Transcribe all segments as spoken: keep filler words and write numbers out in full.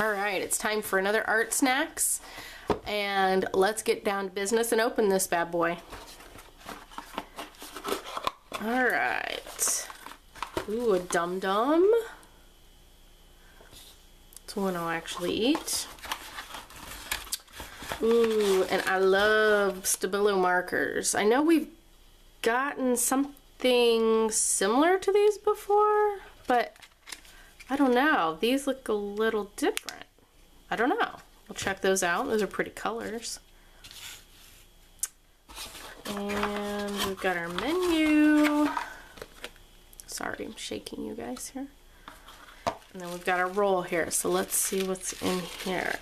All right, it's time for another art snacks, and let's get down to business and open this bad boy. All right. Ooh, a dum dum. It's one I'll actually eat. Ooh, and I love Stabilo markers. I know we've gotten something similar to these before, but I don't know. These look a little different. I don't know. We'll check those out. Those are pretty colors. And we've got our menu. Sorry, I'm shaking you guys here. And then we've got our roll here. So let's see what's in here.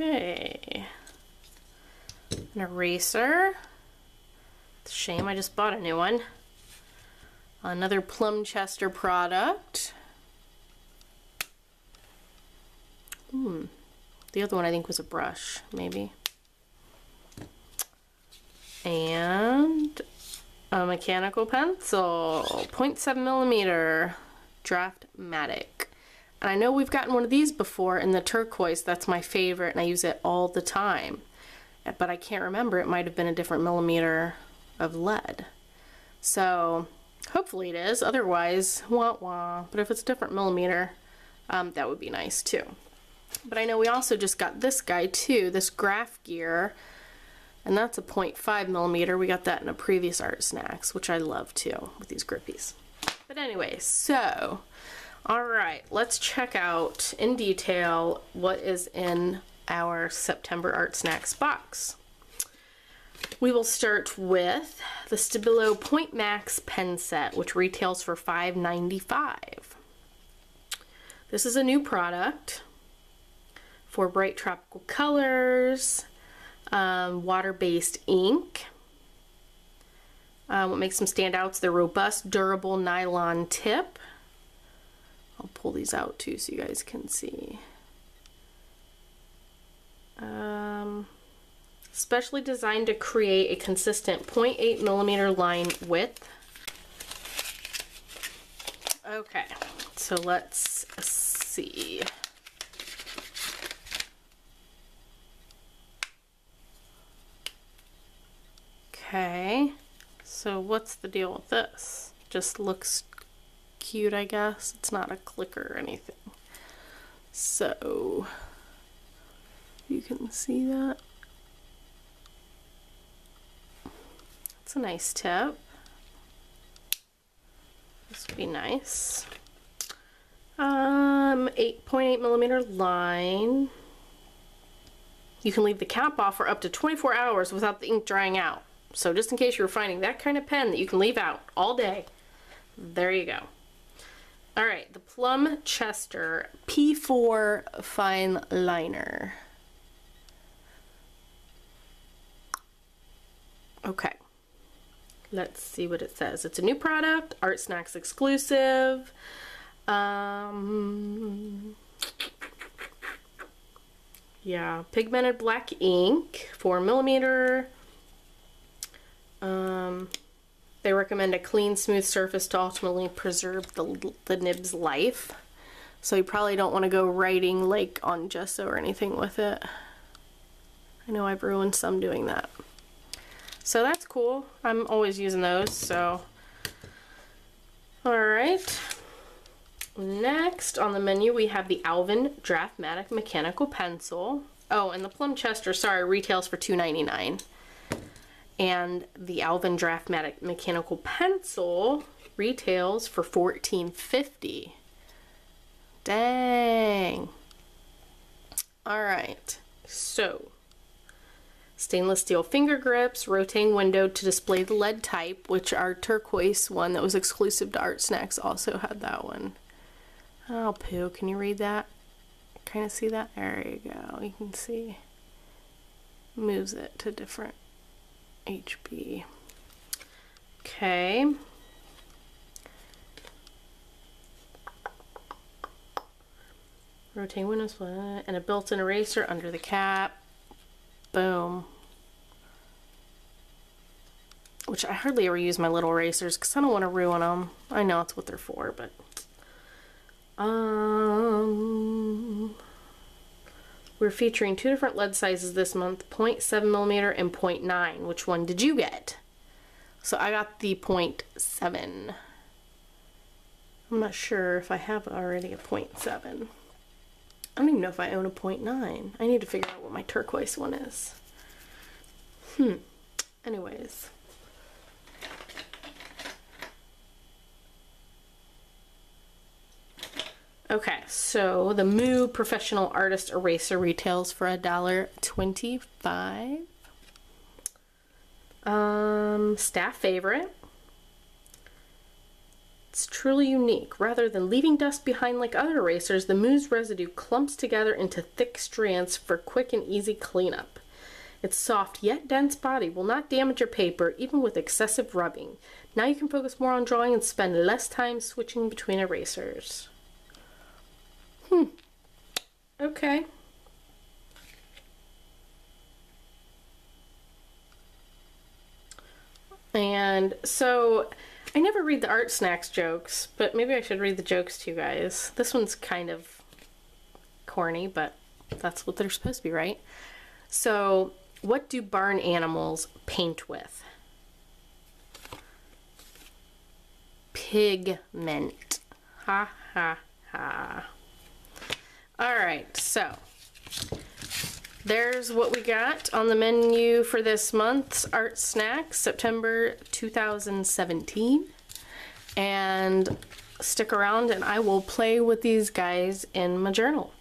Okay, an eraser. It's a shame I just bought a new one. Another Plumchester product. Hmm, the other one I think was a brush, maybe. And a mechanical pencil, zero point seven millimeter Draftmatic. And I know we've gotten one of these before in the turquoise. That's my favorite, and I use it all the time. But I can't remember. It might have been a different millimeter of lead. So hopefully it is. Otherwise, wah wah. But if it's a different millimeter, um, that would be nice too. But I know we also just got this guy too, this Graph Gear, and that's a zero point five millimeter. We got that in a previous Art Snacks, which I love too with these grippies. But anyway, so. Alright, let's check out in detail what is in our September Art Snacks box. We will start with the Stabilo Point Max pen set, which retails for five ninety-five. This is a new product for bright tropical colors, um, water-based ink. Um, what makes them stand out is their robust, durable nylon tip. I'll pull these out too so you guys can see. Um, specially designed to create a consistent zero point eight millimeter line width. Okay, so let's see. Okay, so what's the deal with this? Just looks cute, I guess. It's not a clicker or anything. So you can see that. It's a nice tip. This would be nice. Um, eight point eight millimeter line. You can leave the cap off for up to twenty-four hours without the ink drying out. So just in case you're finding that kind of pen that you can leave out all day, there you go. All right, the Plumchester P four Fine Liner. Okay, let's see what it says. It's a new product, Art Snacks exclusive. Um, yeah, pigmented black ink, four millimeter. Um, They recommend a clean, smooth surface to ultimately preserve the, the nib's life. So you probably don't want to go writing like on gesso or anything with it. I know I've ruined some doing that. So that's cool. I'm always using those, so. Alright. Next on the menu we have the Alvin Draftmatic Mechanical Pencil. Oh, and the Plumchester, sorry, retails for two ninety-nine. And the Alvin Draftmatic Mechanical Pencil retails for fourteen fifty. Dang. All right, so stainless steel finger grips, rotating window to display the lead type, which our turquoise one that was exclusive to Art Snacks also had that one. Oh, poo, can you read that? Kind of see that? There you go, you can see. Moves it to different H B. Okay. rotating windows, and a built-in eraser under the cap. Boom. Which I hardly ever use my little erasers because I don't want to ruin them. I know it's what they're for, but um, we're featuring two different lead sizes this month, zero point seven millimeter and zero point nine. Which one did you get? So I got the zero point seven. I'm not sure if I have already a zero point seven. I don't even know if I own a zero point nine. I need to figure out what my turquoise one is. Hmm. Anyways. Okay, so the Moo Professional Artist Eraser retails for a dollar twenty-five. Um, staff favorite. It's truly unique. Rather than leaving dust behind like other erasers, the Moo's residue clumps together into thick strands for quick and easy cleanup. Its soft yet dense body will not damage your paper, even with excessive rubbing. Now you can focus more on drawing and spend less time switching between erasers. Hmm. Okay. And so, I never read the Art Snacks jokes, but maybe I should read the jokes to you guys. This one's kind of corny, but that's what they're supposed to be, right? So, what do barn animals paint with? Pigment. Ha ha ha. Alright, so there's what we got on the menu for this month's Art Snacks, September two thousand seventeen. And stick around and I will play with these guys in my journal.